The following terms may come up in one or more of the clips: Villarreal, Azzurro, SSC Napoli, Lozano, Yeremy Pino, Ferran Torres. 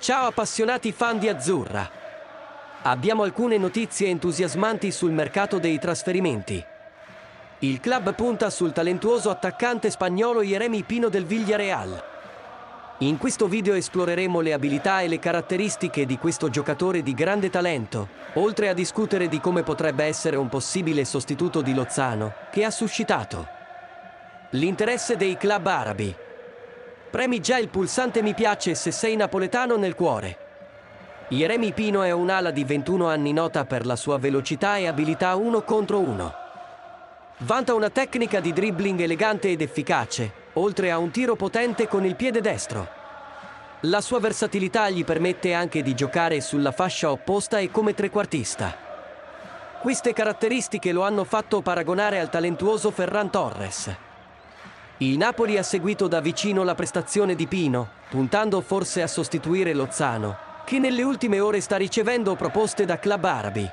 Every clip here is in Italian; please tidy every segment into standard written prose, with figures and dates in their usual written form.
Ciao appassionati fan di Azzurra! Abbiamo alcune notizie entusiasmanti sul mercato dei trasferimenti. Il club punta sul talentuoso attaccante spagnolo Yeremy Pino del Villarreal. In questo video esploreremo le abilità e le caratteristiche di questo giocatore di grande talento, oltre a discutere di come potrebbe essere un possibile sostituto di Lozano, che ha suscitato l'interesse dei club arabi. Premi già il pulsante mi piace se sei napoletano nel cuore. Yeremy Pino è un'ala di 21 anni nota per la sua velocità e abilità 1 contro 1. Vanta una tecnica di dribbling elegante ed efficace, oltre a un tiro potente con il piede destro. La sua versatilità gli permette anche di giocare sulla fascia opposta e come trequartista. Queste caratteristiche lo hanno fatto paragonare al talentuoso Ferran Torres. Il Napoli ha seguito da vicino la prestazione di Pino, puntando forse a sostituire Lozano, che nelle ultime ore sta ricevendo proposte da club arabi.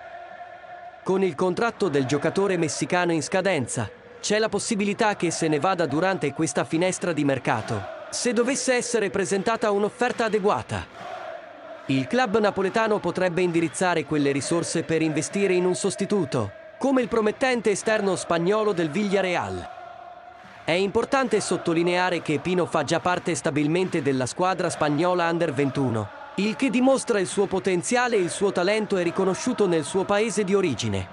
Con il contratto del giocatore messicano in scadenza, c'è la possibilità che se ne vada durante questa finestra di mercato, se dovesse essere presentata un'offerta adeguata. Il club napoletano potrebbe indirizzare quelle risorse per investire in un sostituto, come il promettente esterno spagnolo del Villarreal. È importante sottolineare che Pino fa già parte stabilmente della squadra spagnola Under 21, il che dimostra il suo potenziale e il suo talento è riconosciuto nel suo paese di origine.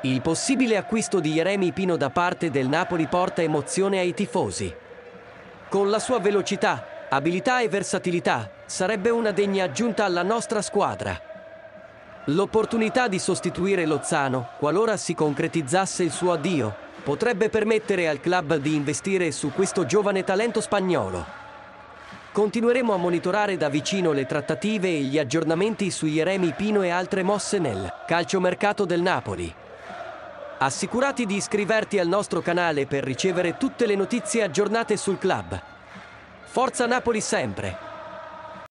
Il possibile acquisto di Yeremy Pino da parte del Napoli porta emozione ai tifosi. Con la sua velocità, abilità e versatilità, sarebbe una degna aggiunta alla nostra squadra. L'opportunità di sostituire Lozano, qualora si concretizzasse il suo addio, potrebbe permettere al club di investire su questo giovane talento spagnolo. Continueremo a monitorare da vicino le trattative e gli aggiornamenti su Yeremy Pino e altre mosse nel calciomercato del Napoli. Assicurati di iscriverti al nostro canale per ricevere tutte le notizie aggiornate sul club. Forza Napoli sempre!